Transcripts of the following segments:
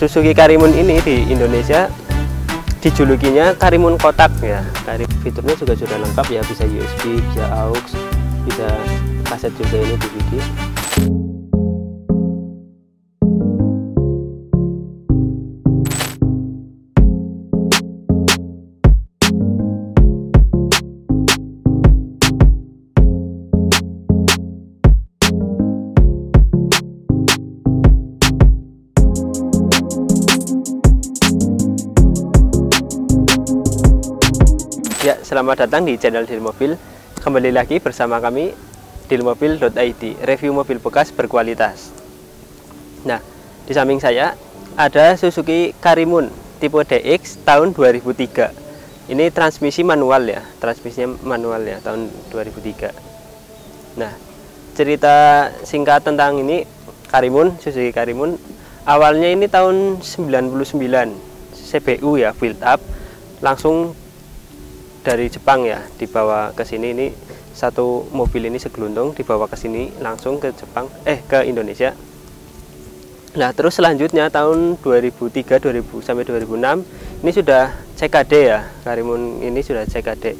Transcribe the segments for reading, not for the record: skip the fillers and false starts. Suzuki Karimun ini di Indonesia dijulukinya Karimun kotak ya. Fiturnya juga sudah lengkap ya, bisa USB, bisa aux, bisa kaset juga ini DVD. Ya, selamat datang di channel Dealmobil. Kembali lagi bersama kami Dealmobil.id, review mobil bekas berkualitas. Nah, di samping saya ada Suzuki Karimun tipe DX tahun 2003. Ini transmisi manual ya, tahun 2003. Nah, cerita singkat tentang ini Karimun, Suzuki Karimun. Awalnya ini tahun 99 CBU ya, build up langsung dari Jepang ya, dibawa ke sini. Ini satu mobil ini segelundung dibawa ke sini langsung ke Jepang, ke Indonesia. Nah, terus selanjutnya tahun 2003 sampai 2006 ini sudah CKD ya. Karimun ini sudah CKD.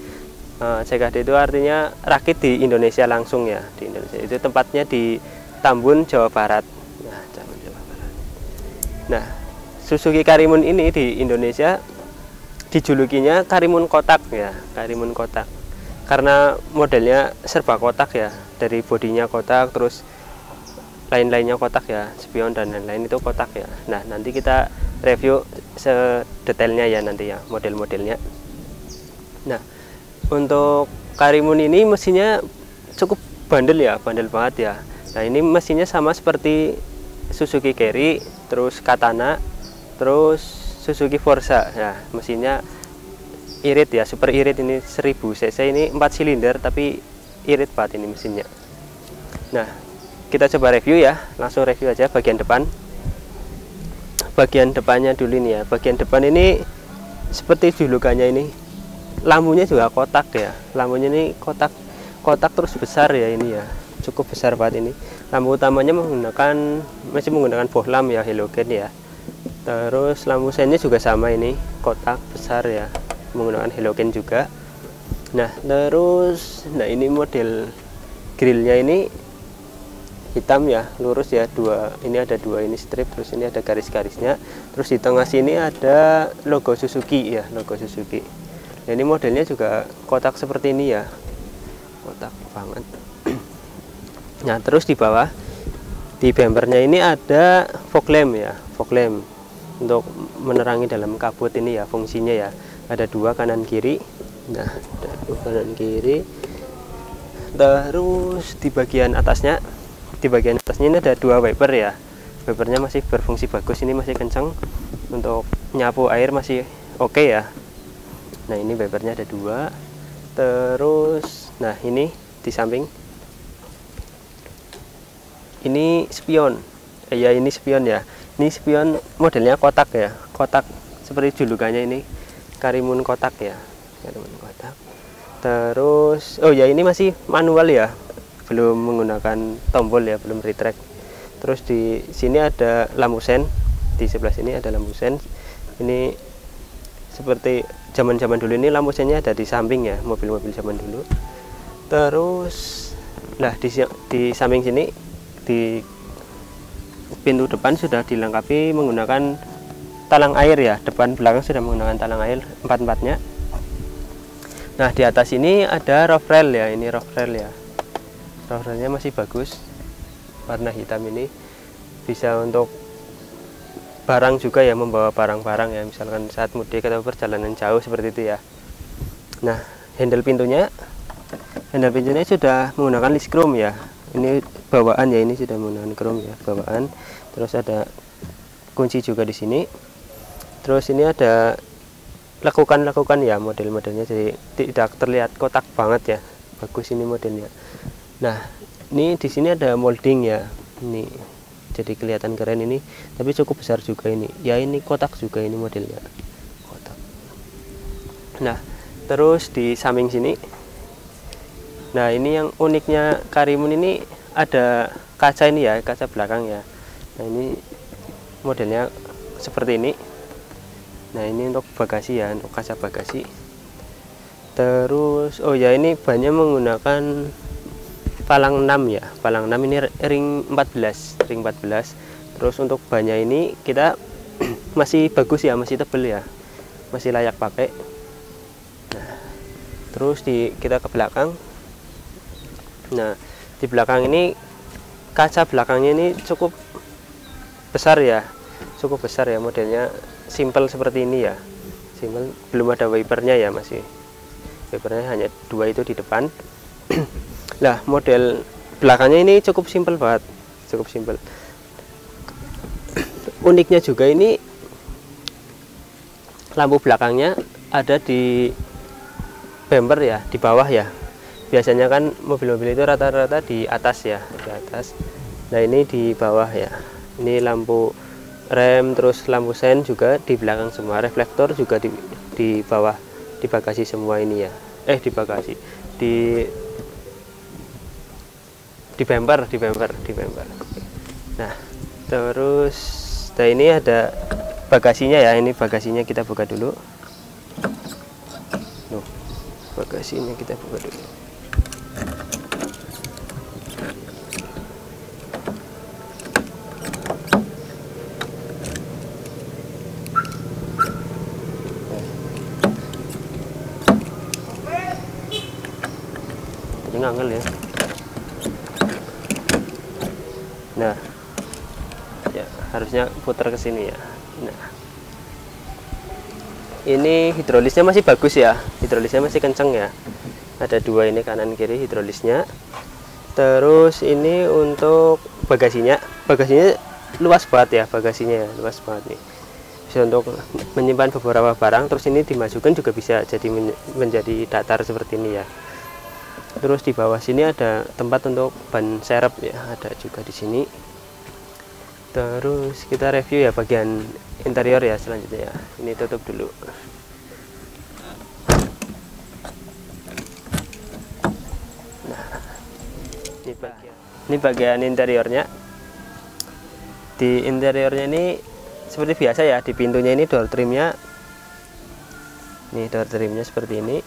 CKD itu artinya rakit di Indonesia langsung ya, di Indonesia. Itu tempatnya di Tambun, Jawa Barat. Nah, Suzuki Karimun ini di Indonesia dijulukinya Karimun kotak ya, Karimun kotak karena modelnya serba kotak ya, dari bodinya kotak, terus lain-lainnya kotak ya, spion dan lain-lain itu kotak ya. Nah, nanti kita review sedetailnya ya nanti ya, model-modelnya. Nah, untuk Karimun ini mesinnya cukup bandel ya, bandel banget ya. Nah, ini mesinnya sama seperti Suzuki Carry, terus Katana, terus Suzuki Forza ya. Mesinnya irit ya, super irit ini 1000 cc, ini 4 silinder tapi irit banget ini mesinnya. Nah, kita coba review ya, langsung review aja bagian depan. Bagian depannya dulu nih ya. Bagian depan ini seperti julukannya ini, lampunya juga kotak ya. Lampunya ini kotak terus besar ya ini ya, cukup besar banget ini. Lampu utamanya masih menggunakan bohlam ya, halogen ya. Terus lampu sennya juga sama, ini kotak besar ya, menggunakan halogen juga. Nah, terus ini model grillnya ini hitam ya, lurus ya, dua, ini ada dua, ini strip, terus ini ada garis-garisnya. Terus di tengah sini ada logo Suzuki ya, logo Suzuki. Nah, ini modelnya juga kotak seperti ini ya, kotak banget. Nah, terus di bawah di bempernya ini ada fog lamp ya, fog lamp untuk menerangi dalam kabut ini ya, fungsinya ya. Ada dua, kanan kiri. Nah, ada dua kanan kiri. Terus di bagian atasnya, ini ada dua wiper ya. Wipernya masih berfungsi bagus, ini masih kencang, untuk nyapu air masih oke ya. Nah, ini wipernya ada dua. Terus nah, ini di samping ini spion ya, ini spion modelnya kotak ya, kotak seperti julukannya ini Karimun kotak ya, Karimun kotak. Terus oh ya, ini masih manual ya, belum menggunakan tombol ya, belum retract. Terus di sini ada lampu sen, di sebelah sini ada lampu sen. Ini seperti zaman-zaman dulu ini, lampu sennya ada di samping ya, mobil-mobil zaman dulu. Terus nah, di samping sini di pintu depan sudah dilengkapi menggunakan talang air ya, depan belakang sudah menggunakan talang air empat-empatnya. Nah, di atas ini ada roof rail ya, ini roof rail ya, roof railnya masih bagus, warna hitam. Ini bisa untuk barang juga ya, membawa barang-barang ya, misalkan saat mudik atau perjalanan jauh seperti itu ya. Nah, handle pintunya sudah menggunakan list chrome ya, ini bawaan ya, ini sudah menggunakan chrome ya, bawaan. Terus ada kunci juga di sini. Terus ini ada lekukan-lekukan ya, model-modelnya, jadi tidak terlihat kotak banget ya, bagus ini modelnya. Nah, ini di sini ada molding ya, ini jadi kelihatan keren ini, tapi cukup besar juga ini ya, ini kotak juga ini modelnya, kotak. Nah, terus di samping sini, nah ini yang uniknya Karimun ini ada kaca ini ya, kaca belakang ya. Nah, ini modelnya seperti ini. Nah, ini untuk bagasi ya, untuk kaca bagasi. Terus oh ya, ini bannya menggunakan palang 6 ya. Palang 6 ini ring 14. Terus untuk bannya ini kita masih bagus ya, masih tebel ya. Masih layak pakai. Nah, terus kita ke belakang. Nah, di belakang ini kaca belakangnya ini cukup besar ya. Cukup besar ya, modelnya simple seperti ini ya. Simple, belum ada wipernya ya, masih wipernya hanya 2 itu di depan. Nah, model belakangnya ini cukup simpel banget, cukup simpel. Uniknya juga ini lampu belakangnya ada di bumper ya, di bawah ya. Biasanya kan mobil-mobil itu rata-rata di atas ya, di atas. Nah, ini di bawah ya. Ini lampu rem, terus lampu sen juga di belakang semua, reflektor juga di bawah, di bagasi semua ini ya. Di bumper. Nah, terus ini ada bagasinya ya. Ini bagasinya kita buka dulu. Loh, bagasinya kita buka dulu. Ini ngangel ya. Nah, ya harusnya putar ke sini ya. Nah, ini hidrolisnya masih bagus ya, hidrolisnya masih kenceng ya. Ada dua ini, kanan kiri hidrolisnya. Terus ini untuk bagasinya, bagasinya luas banget ya, bagasinya ya, luas banget nih. Bisa untuk menyimpan beberapa barang. Terus ini dimasukkan juga bisa jadi menjadi datar seperti ini ya. Terus di bawah sini ada tempat untuk ban serep ya, ada juga di sini. Terus kita review ya bagian interior ya selanjutnya ya. Ini tutup dulu. Nah, ini bagian interiornya. Di interiornya ini seperti biasa ya, di pintunya ini door trimnya. Nih door trimnya seperti ini.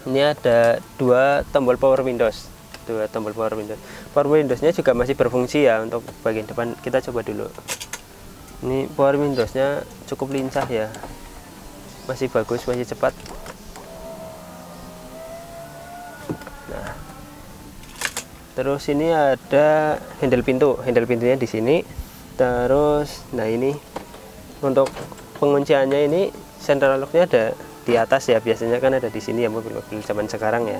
Ini ada dua tombol power windows, power windowsnya juga masih berfungsi ya. Untuk bagian depan kita coba dulu. Ini power windowsnya cukup lincah ya, masih bagus, masih cepat. Nah, terus ini ada handle pintu, handle pintunya di sini. Terus nah, ini untuk pengunciannya ini central locknya ada di atas ya, biasanya kan ada di sini ya mobil-mobil zaman sekarang ya.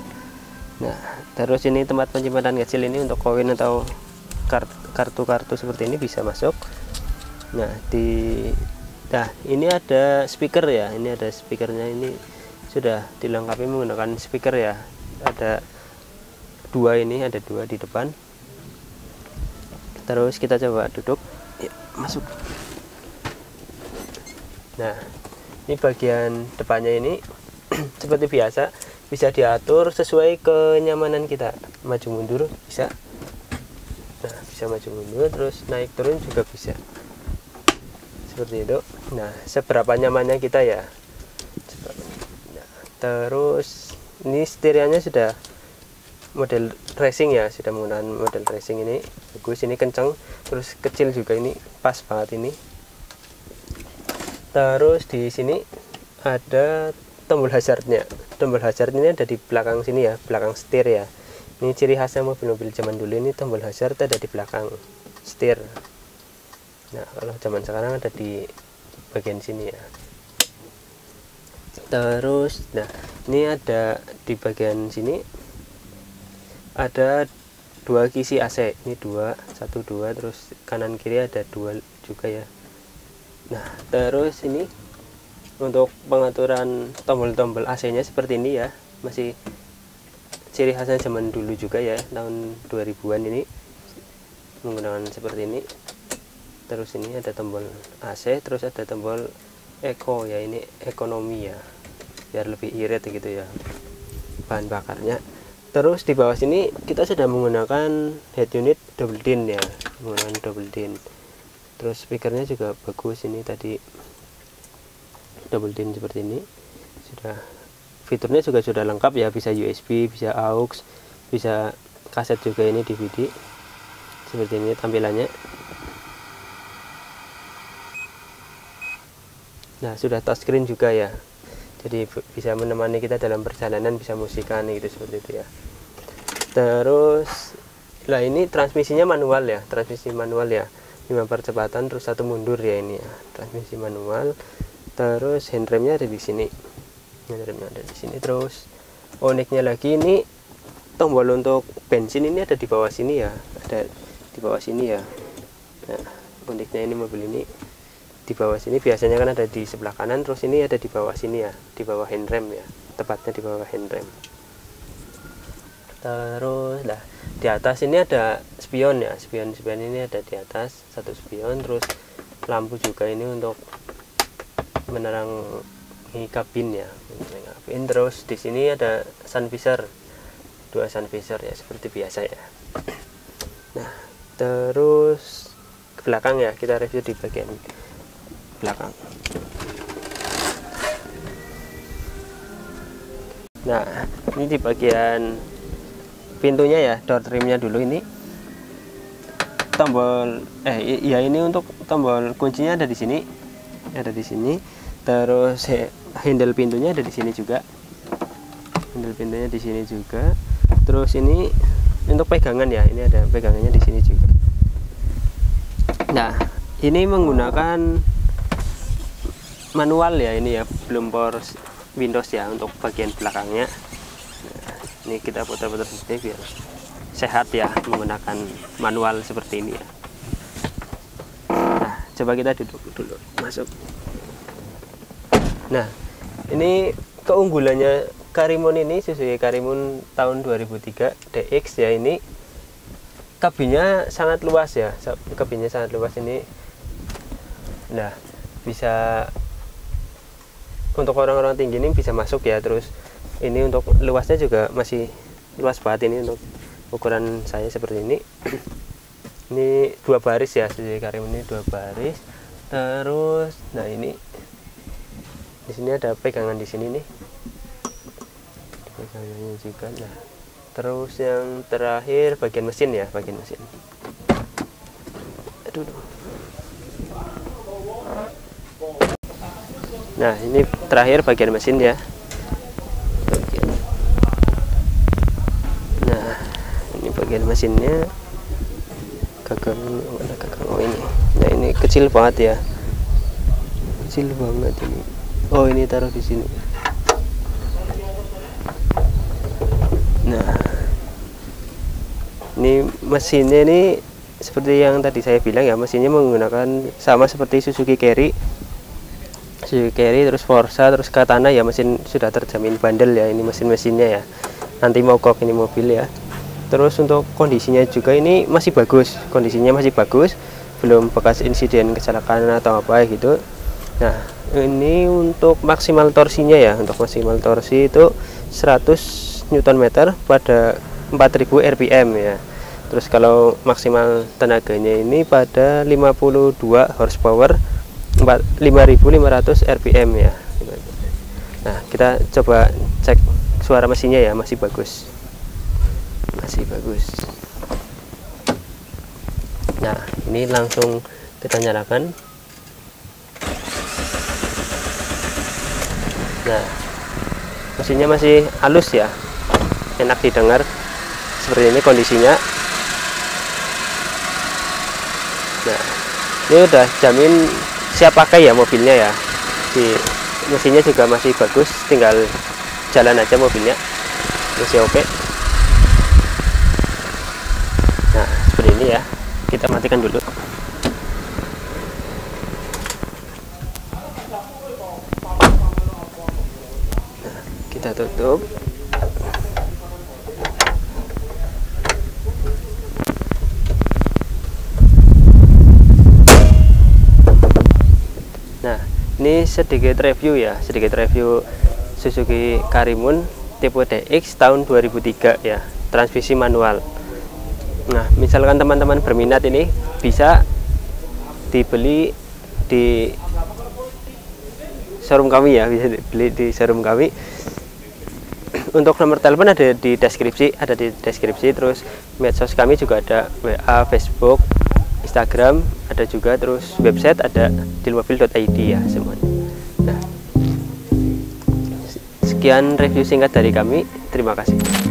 Nah, terus ini tempat penyimpanan kecil, ini untuk koin atau kartu-kartu seperti ini bisa masuk. Nah, ini ada speaker ya, ini ada speakernya, ini sudah dilengkapi menggunakan speaker ya. Ada dua ini, ada dua di depan. Terus kita coba duduk, ya, masuk. Nah, ini bagian depannya ini seperti biasa, bisa diatur sesuai kenyamanan kita. Maju mundur bisa. Nah, bisa maju mundur, terus naik turun juga bisa. Seperti itu. Nah, seberapa nyamannya kita ya. Nah, terus ini setirannya sudah model racing ya, sudah menggunakan model racing ini. Bagus, ini kencang, terus kecil juga, ini pas banget ini. Terus di sini ada tombol hazardnya. Tombol hazard ini ada di belakang sini ya, belakang setir ya. Ini ciri khasnya mobil-mobil zaman dulu, ini tombol hazard ada di belakang setir. Nah, kalau zaman sekarang ada di bagian sini ya. Terus nah, ini ada di bagian sini ada dua kisi AC. Ini dua, satu dua, terus kanan kiri ada dua juga ya. Nah, terus ini untuk pengaturan tombol-tombol AC-nya seperti ini ya. Masih ciri khasnya zaman dulu juga ya, tahun 2000-an ini menggunakan seperti ini. Terus ini ada tombol AC, terus ada tombol eco ya, ini ekonomi ya. Biar lebih irit gitu ya bahan bakarnya. Terus di bawah sini kita sudah menggunakan head unit double din ya, menggunakan double din. Terus speakernya juga bagus, ini tadi double din seperti ini. Sudah, fiturnya juga sudah lengkap ya, bisa USB, bisa AUX, bisa kaset juga, ini DVD. Seperti ini tampilannya. Nah, sudah touchscreen juga ya. Jadi bisa menemani kita dalam perjalanan, bisa musikan gitu, seperti itu ya. Terus lah ini transmisinya manual ya, transmisi manual ya. 5 percepatan terus 1 mundur ya ini ya. Transmisi manual. Terus handremnya ada di sini. Handremnya ada di sini. Terus uniknya lagi ini tombol untuk bensin ini ada di bawah sini ya. Ada di bawah sini ya. Nah, uniknya ini mobil ini di bawah sini, biasanya kan ada di sebelah kanan, terus ini ada di bawah sini ya, di bawah handrem ya, tepatnya di bawah handrem. Terus lah di atas ini ada spion ya, spion ini ada di atas, satu spion. Terus lampu juga ini untuk menerangi kabin ya, menerangi kabin. Terus di sini ada sun visor, 2 sun visor ya, seperti biasa ya. Nah, terus ke belakang ya, kita review di bagian belakang. Nah, ini di bagian pintunya ya, door trimnya dulu. Ini tombol ini untuk tombol kuncinya ada di sini, Terus handle pintunya ada di sini juga, Terus ini untuk pegangan ya, ini ada pegangannya di sini juga. Nah, ini menggunakan manual ya, ini ya, belum power Windows ya untuk bagian belakangnya. Nah, ini kita putar-putar sedikit biar sehat ya, menggunakan manual seperti ini ya. Nah, coba kita duduk dulu, masuk. Nah, ini keunggulannya Karimun ini, Suzuki Karimun tahun 2003 DX ya, ini kabinnya sangat luas ya, ini. Nah, bisa untuk orang-orang tinggi ini bisa masuk ya. Terus ini untuk luasnya juga masih luas banget, ini untuk ukuran saya seperti ini. Ini 2 baris ya, Suzuki Karimun ini 2 baris. Terus nah ini di sini ada pegangan di sini nih, pegangannya juga. Nah, terus yang terakhir bagian mesin ya, aduh. Nah, ini terakhir bagian mesin ya. Nah, ini bagian mesinnya gagang, mana gagang? Oh ini. Nah, ini kecil banget ya. Kecil banget ini. Oh, ini taruh di sini. Nah, ini mesinnya ini seperti yang tadi saya bilang ya, mesinnya menggunakan sama seperti Suzuki Carry. Suzuki Carry, terus Forza, terus Katana ya, mesin sudah terjamin bandel ya, ini mesinnya ya, nanti mogok ini mobil ya. Terus untuk kondisinya juga ini masih bagus, belum bekas insiden kecelakaan atau apa gitu. Nah, ini untuk maksimal torsinya ya, untuk maksimal torsi itu 100 Nm pada 4000 RPM ya. Terus kalau maksimal tenaganya ini pada 52 horsepower 5500 RPM ya. Nah, kita coba cek suara mesinnya ya, masih bagus. Nah, ini langsung kita nyalakan. Nah, mesinnya masih halus ya. Enak didengar. Seperti ini kondisinya. Nah, ini udah jamin siap pakai ya mobilnya ya. Di mesinnya juga masih bagus, tinggal jalan aja mobilnya, masih oke. Nah, seperti ini ya, kita matikan dulu. Nah, kita tutup. Ini sedikit review ya, Suzuki Karimun tipe DX tahun 2003 ya, transmisi manual. Nah, misalkan teman-teman berminat ini bisa dibeli di showroom kami ya, bisa dibeli di showroom kami. Untuk nomor telepon ada di deskripsi, terus medsos kami juga ada WA, Facebook, Instagram, ada juga, terus website ada Dealmobil.id ya semuanya. Nah, sekian review singkat dari kami, terima kasih.